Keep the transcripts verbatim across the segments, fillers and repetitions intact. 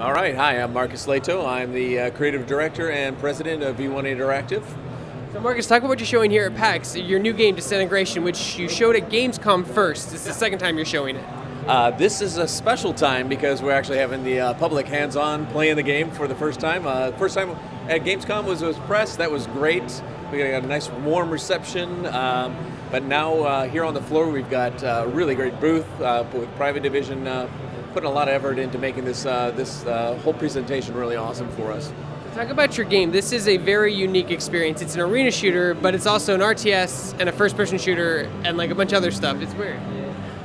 All right, hi, I'm Marcus Lehto. I'm the uh, creative director and president of V one Interactive. So Marcus, talk about what you're showing here at PAX, your new game Disintegration, which you showed at Gamescom first. This is the second time you're showing it. Uh, this is a special time because we're actually having the uh, public hands-on playing the game for the first time. Uh, first time at Gamescom was, was press. That was great. We got a nice warm reception. Um, but now uh, here on the floor we've got a really great booth uh, with Private Division uh, putting a lot of effort into making this, uh, this uh, whole presentation really awesome for us. Talk about your game. This is a very unique experience. It's an arena shooter, but it's also an R T S and a first-person shooter and like a bunch of other stuff. It's weird.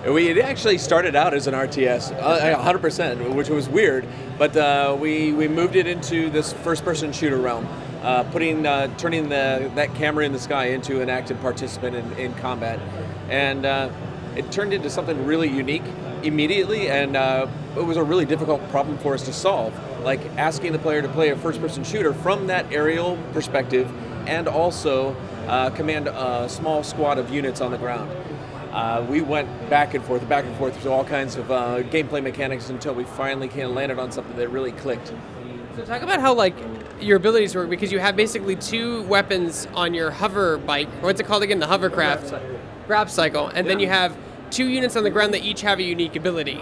We actually started out as an R T S, one hundred percent, which was weird, but uh, we, we moved it into this first-person shooter realm, uh, putting, uh, turning the, that camera in the sky into an active participant in, in combat. And uh, it turned into something really unique immediately, and uh, it was a really difficult problem for us to solve, like asking the player to play a first-person shooter from that aerial perspective and also uh, command a small squad of units on the ground. Uh, we went back and forth, back and forth through all kinds of uh, gameplay mechanics until we finally kind of landed on something that really clicked. So talk about how like your abilities work, because you have basically two weapons on your hover bike. What's it called again? The hovercraft, grab cycle, and yeah. Then you have two units on the ground that each have a unique ability.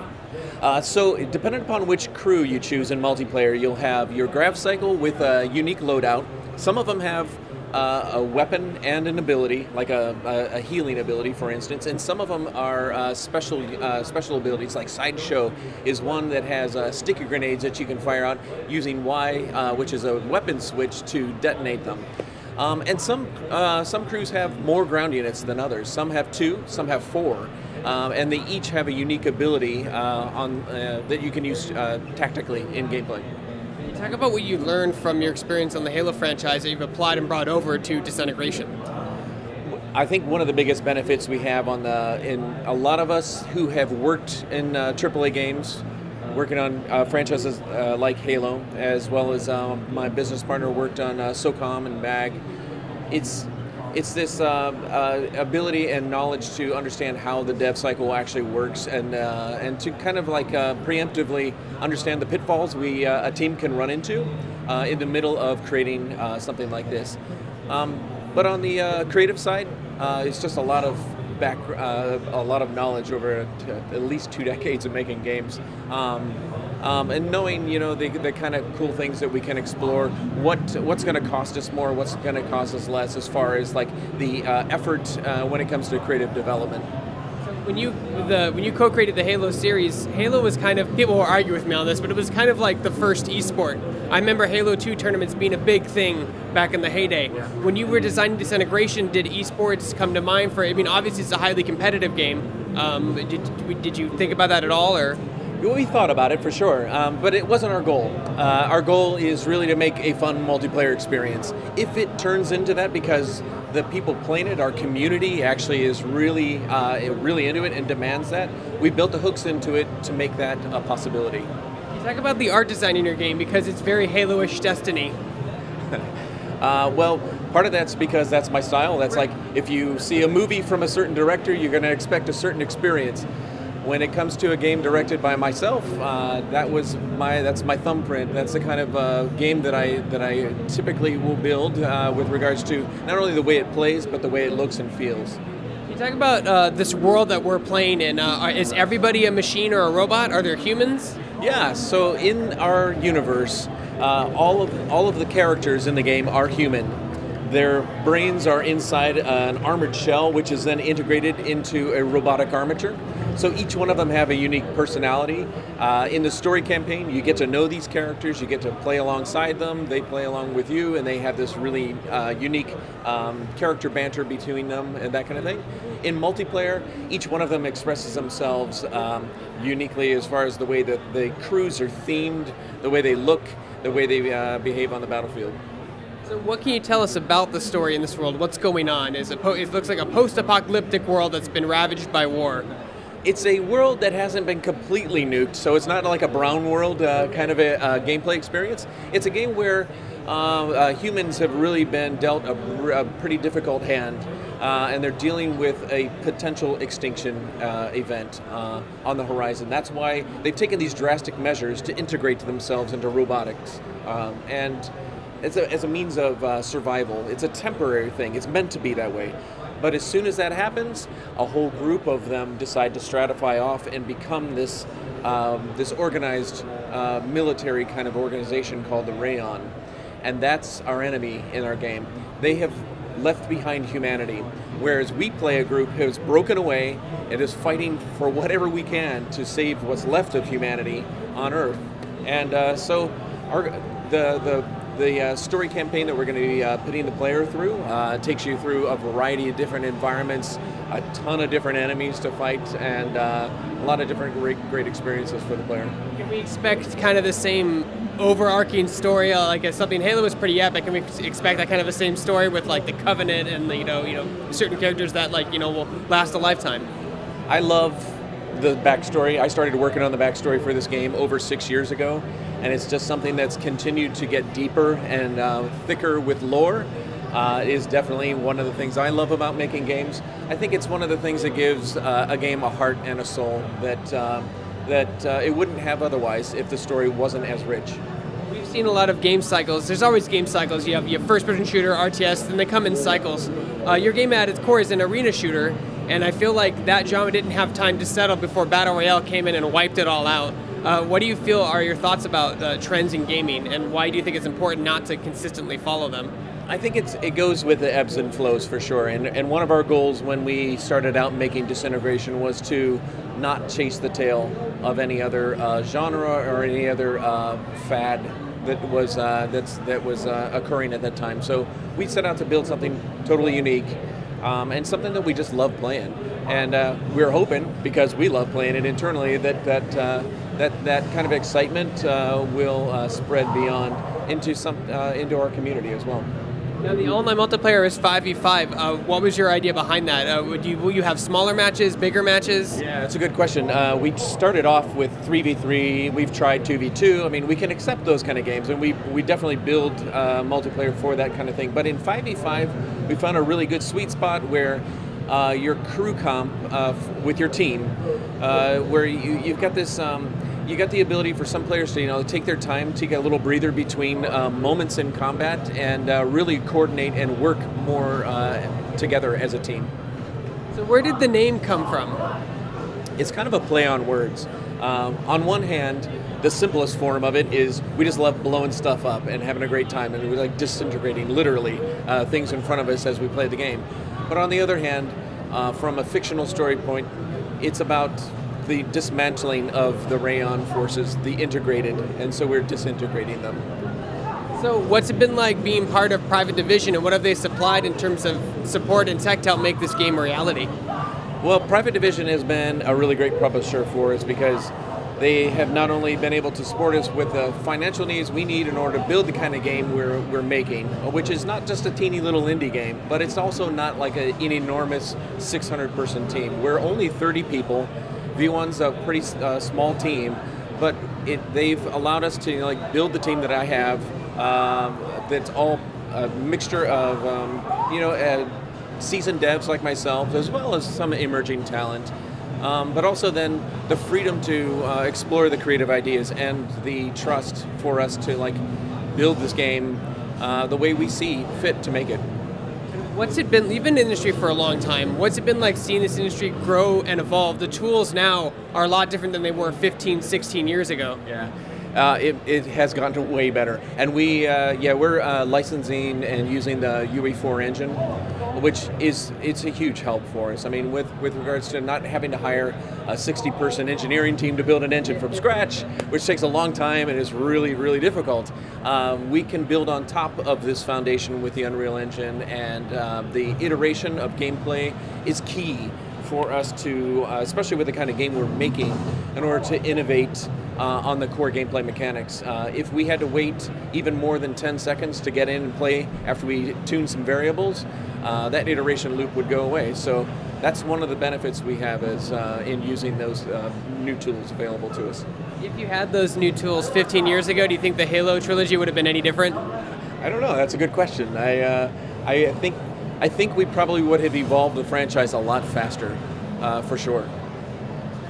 Uh, so depending upon which crew you choose in multiplayer, you'll have your grab cycle with a unique loadout. Some of them have Uh, a weapon and an ability, like a, a, a healing ability, for instance, and some of them are uh, special uh, special abilities. Like Sideshow is one that has uh, sticky grenades that you can fire out using Y, uh, which is a weapon switch, to detonate them. Um, and some uh, some crews have more ground units than others. Some have two, some have four, um, and they each have a unique ability uh, on uh, that you can use uh, tactically in gameplay. Talk about what you learned from your experience on the Halo franchise that you've applied and brought over to Disintegration. I think one of the biggest benefits we have on the, in a lot of us who have worked in uh, triple A games, working on uh, franchises uh, like Halo, as well as um, my business partner worked on uh, SOCOM and MAG, it's, it's this uh, uh, ability and knowledge to understand how the dev cycle actually works, and uh, and to kind of like uh, preemptively understand the pitfalls we uh, a team can run into uh, in the middle of creating uh, something like this. Um, but on the uh, creative side, uh, it's just a lot of back uh, a lot of knowledge over t at least two decades of making games. Um, Um, and knowing, you know, the, the kind of cool things that we can explore, what what's going to cost us more, what's going to cost us less, as far as like the uh, effort uh, when it comes to creative development. So when you the when you co-created the Halo series, Halo was kind of, people will argue with me on this, but it was kind of like the first esport. I remember Halo two tournaments being a big thing back in the heyday. Yeah. When you were designing Disintegration, did esports come to mind for it? I mean, obviously it's a highly competitive game. Um, did did you think about that at all, or? We thought about it for sure, um, but it wasn't our goal. Uh, our goal is really to make a fun multiplayer experience. If it turns into that, because the people playing it, our community actually is really, uh, really into it and demands that, we built the hooks into it to make that a possibility. You talk about the art design in your game, because it's very Halo-ish Destiny. Uh, well, part of that's because that's my style. That's like, if you see a movie from a certain director, you're going to expect a certain experience. When it comes to a game directed by myself, uh, that was my that's my thumbprint. That's the kind of uh, game that I that I typically will build uh, with regards to not only the way it plays, but the way it looks and feels. You talk about uh, this world that we're playing in. Uh, is everybody a machine or a robot? Are there humans? Yeah. So in our universe, uh, all of all of the characters in the game are human. Their brains are inside an armored shell, which is then integrated into a robotic armature. So each one of them have a unique personality. Uh, in the story campaign, you get to know these characters, you get to play alongside them, they play along with you, and they have this really uh, unique um, character banter between them and that kind of thing. In multiplayer, each one of them expresses themselves um, uniquely as far as the way that the crews are themed, the way they look, the way they uh, behave on the battlefield. So what can you tell us about the story in this world? What's going on? Is it, po it looks like a post-apocalyptic world that's been ravaged by war. It's a world that hasn't been completely nuked, so it's not like a brown world uh, kind of a uh, gameplay experience. It's a game where uh, uh, humans have really been dealt a, a pretty difficult hand. uh, and they're dealing with a potential extinction uh, event uh, on the horizon. That's why they've taken these drastic measures to integrate themselves into robotics, um, and as a, as a means of uh, survival. It's a temporary thing. It's meant to be that way. But as soon as that happens, a whole group of them decide to stratify off and become this um, this organized uh, military kind of organization called the Rayon. And that's our enemy in our game. They have left behind humanity, whereas we play a group who has broken away and is fighting for whatever we can to save what's left of humanity on Earth. And uh, so our, the, the The uh, story campaign that we're going to be uh, putting the player through uh, takes you through a variety of different environments, a ton of different enemies to fight, and uh, a lot of different great, great experiences for the player. Can we expect kind of the same overarching story? Like something Halo was pretty epic. Can we expect that kind of the same story with like the Covenant and the, you know, you know, certain characters that like you know will last a lifetime? I love the backstory. I started working on the backstory for this game over six years ago, and it's just something that's continued to get deeper and uh, thicker with lore. Uh, is definitely one of the things I love about making games. I think it's one of the things that gives uh, a game a heart and a soul that uh, that uh, it wouldn't have otherwise if the story wasn't as rich. We've seen a lot of game cycles. There's always game cycles. You have your first-person shooter, R T S, then they come in cycles. Uh, your game at its core is an arena shooter. And I feel like that genre didn't have time to settle before Battle Royale came in and wiped it all out. Uh, what do you feel are your thoughts about uh, trends in gaming, and why do you think it's important not to consistently follow them? I think it's, it goes with the ebbs and flows for sure. And, and one of our goals when we started out making Disintegration was to not chase the tail of any other uh, genre or any other uh, fad that was, uh, that's, that was uh, occurring at that time. So we set out to build something totally unique. Um, and something that we just love playing, and uh, we're hoping, because we love playing it internally, that that uh, that that kind of excitement uh, will uh, spread beyond into some uh, into our community as well. Now, the online multiplayer is five v five. Uh, what was your idea behind that? Uh, would you will you have smaller matches, bigger matches? Yeah, that's a good question. Uh, we started off with three v three. We've tried two v two. I mean, we can accept those kind of games, and we we definitely build uh, multiplayer for that kind of thing. But in five v five, we found a really good sweet spot where uh, your crew comp uh, with your team, uh, where you you've got this. Um, You got the ability for some players to, you know, take their time, take a little breather between uh, moments in combat, and uh, really coordinate and work more uh, together as a team. So, where did the name come from? It's kind of a play on words. Um, on one hand, the simplest form of it is we just love blowing stuff up and having a great time, and we're like disintegrating literally uh, things in front of us as we play the game. But on the other hand, uh, from a fictional story point, it's about the dismantling of the Rayon forces, the integrated, and so we're disintegrating them. So what's it been like being part of Private Division, and what have they supplied in terms of support and tech to help make this game a reality? Well, Private Division has been a really great publisher for us, because they have not only been able to support us with the financial needs we need in order to build the kind of game we're, we're making, which is not just a teeny little indie game, but it's also not like a, an enormous six hundred person team. We're only thirty people. V one's a pretty uh, small team, but it, they've allowed us to, you know, like build the team that I have. Um, that's all a mixture of um, you know uh, seasoned devs like myself, as well as some emerging talent, um, but also then the freedom to uh, explore the creative ideas and the trust for us to like build this game uh, the way we see fit to make it. What's it been, you've been in the industry for a long time, what's it been like seeing this industry grow and evolve? The tools now are a lot different than they were fifteen, sixteen years ago. Yeah, uh, it, it has gotten way better. And we, uh, yeah, we're uh, licensing and using the U E four engine, which is, it's a huge help for us. I mean, with, with regards to not having to hire a sixty person engineering team to build an engine from scratch, which takes a long time and is really, really difficult, uh, we can build on top of this foundation with the Unreal Engine, and uh, the iteration of gameplay is key for us to, uh, especially with the kind of game we're making, in order to innovate uh, on the core gameplay mechanics. Uh, if we had to wait even more than ten seconds to get in and play after we tune some variables, uh, that iteration loop would go away. So that's one of the benefits we have is, uh, in using those uh, new tools available to us. If you had those new tools fifteen years ago, do you think the Halo trilogy would have been any different? I don't know. That's a good question. I, uh, I think I think we probably would have evolved the franchise a lot faster, uh, for sure.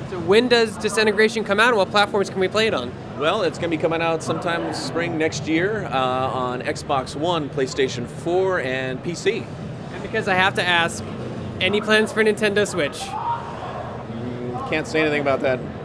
So when does Disintegration come out, and what platforms can we play it on? Well, it's going to be coming out sometime spring next year uh, on Xbox One, PlayStation four, and P C. And because I have to ask, any plans for Nintendo Switch? Mm, can't say anything about that.